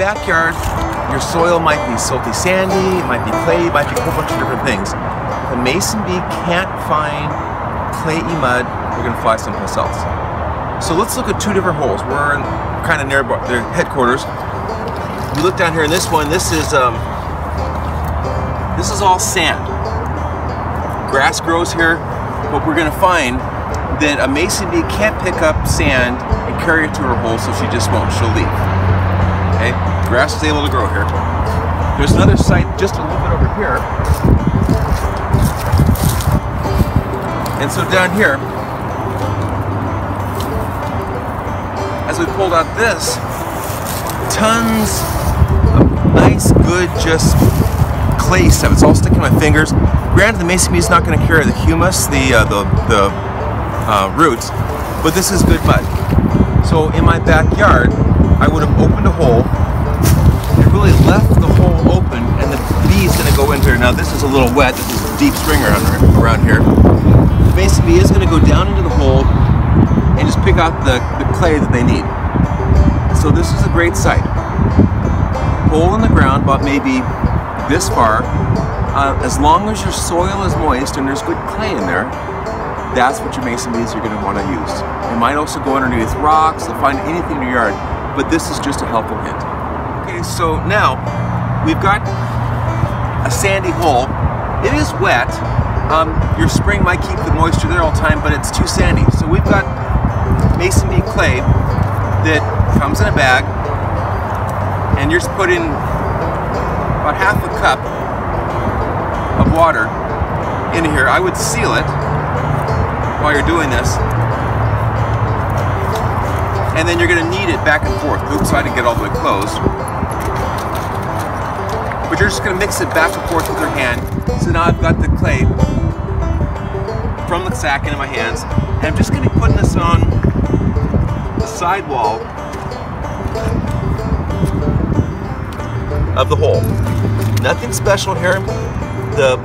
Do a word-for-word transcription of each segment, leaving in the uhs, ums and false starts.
backyard, your soil might be silty sandy, it might be clay, it might be a whole bunch of different things. If a mason bee can't find clayey mud, they're going to fly someplace else. So let's look at two different holes. We're in kind of near their headquarters. You look down here in this one, this is, um, this is all sand. Grass grows here, but we're going to find that a mason bee can't pick up sand and carry it to her hole, so she just won't, she'll leave. Okay, grass is able to grow here. There's another site just a little bit over here. And so down here, as we pulled out this, tons of nice, good, just clay stuff. It's all sticking to my fingers. Granted, the mason bee is not going to carry the humus, the, uh, the, the Uh, roots, but this is good mud. So in my backyard, I would have opened a hole and really left the hole open, and the bee's going to go in there. Now this is a little wet, this is a deep spring around, around here. The mason bee is going to go down into the hole and just pick out the, the clay that they need. So this is a great site. Hole in the ground, but maybe this far. Uh, as long as your soil is moist and there's good clay in there, that's what your mason bees are going to want to use. They might also go underneath rocks, they'll find anything in your yard, but this is just a helpful hint. Okay, so now we've got a sandy hole. It is wet. Um, your spring might keep the moisture there all the time, but it's too sandy. So we've got mason bee clay that comes in a bag, and you're just putting about half a cup of water in here. I would seal it while you're doing this, and then you're going to knead it back and forth. Oops, I didn't get all the way closed. But you're just going to mix it back and forth with your hand. So now I've got the clay from the sack into my hands, and I'm just going to be putting this on the side wall of the hole. Nothing special here. The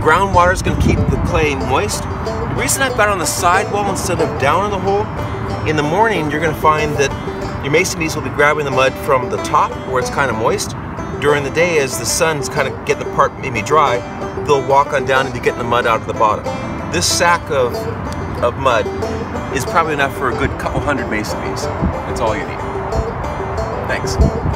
groundwater is going to keep the clay moist. The reason I've got it on the side wall instead of down in the hole, in the morning you're going to find that your mason bees will be grabbing the mud from the top where it's kind of moist. During the day, as the sun's kind of getting the part maybe dry, they'll walk on down and be getting the mud out of the bottom. This sack of, of mud is probably enough for a good couple hundred mason bees. That's all you need. Thanks.